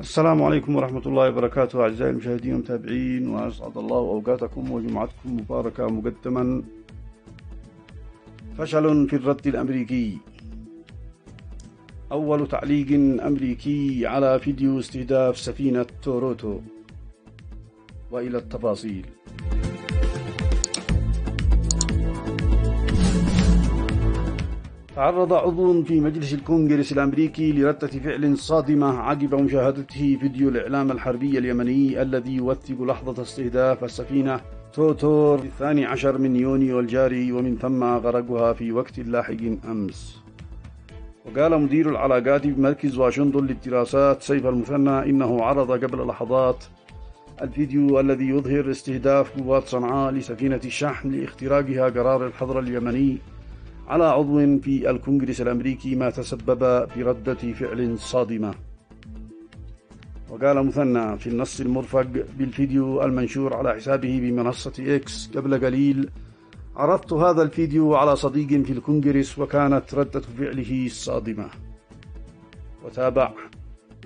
السلام عليكم ورحمة الله وبركاته أعزائي المشاهدين والمتابعين، وأسعد الله أوقاتكم وجمعتكم مباركة. مقدما فشل في الرد الأمريكي. أول تعليق أمريكي على فيديو استهداف سفينة توتور، وإلى التفاصيل. تعرض عضو في مجلس الكونغرس الأمريكي لردة فعل صادمة عقب مشاهدته فيديو الإعلام الحربي اليمني الذي يوثق لحظة استهداف السفينة توتور في 12 من يونيو الجاري، ومن ثم غرقها في وقت لاحق أمس. وقال مدير العلاقات بمركز واشنطن للدراسات سيف المثنى إنه عرض قبل لحظات الفيديو الذي يظهر استهداف قوات صنعاء لسفينة الشحن لاختراقها قرار الحظر اليمني على عضو في الكونغرس الأمريكي، ما تسبب في ردة فعل صادمة. وقال مثنى في النص المرفق بالفيديو المنشور على حسابه بمنصة إكس قبل قليل: عرضت هذا الفيديو على صديق في الكونغرس وكانت ردة فعله صادمة. وتابع: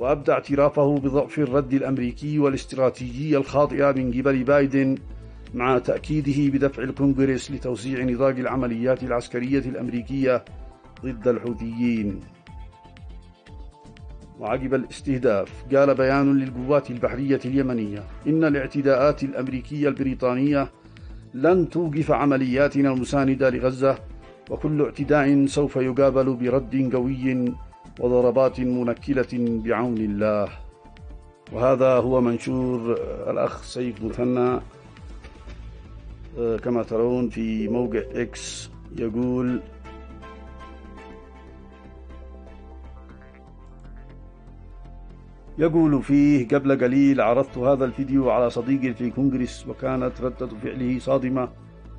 وأبدى اعترافه بضعف الرد الأمريكي والاستراتيجية الخاطئة من قبل بايدن، مع تأكيده بدفع الكونغرس لتوسيع نطاق العمليات العسكرية الأمريكية ضد الحوثيين. وعقب الاستهداف قال بيان للقوات البحرية اليمنية: إن الاعتداءات الأمريكية البريطانية لن توقف عملياتنا المساندة لغزة، وكل اعتداء سوف يقابل برد قوي وضربات منكلة بعون الله. وهذا هو منشور الأخ سيف مثنى كما ترون في موقع إكس، يقول: فيه قبل قليل: عرضت هذا الفيديو على صديقي في الكونغرس وكانت ردة فعله صادمة،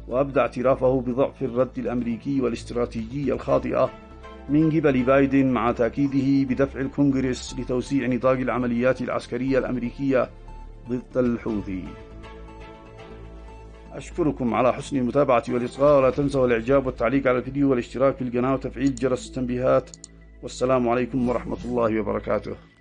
وأبدى اعترافه بضعف الرد الأمريكي والاستراتيجية الخاطئة من قبل بايدن، مع تأكيده بدفع الكونغرس لتوسيع نطاق العمليات العسكرية الأمريكية ضد الحوثي. أشكركم على حسن المتابعة والإصغاء، ولا تنسوا الإعجاب والتعليق على الفيديو والاشتراك في القناة وتفعيل جرس التنبيهات. والسلام عليكم ورحمة الله وبركاته.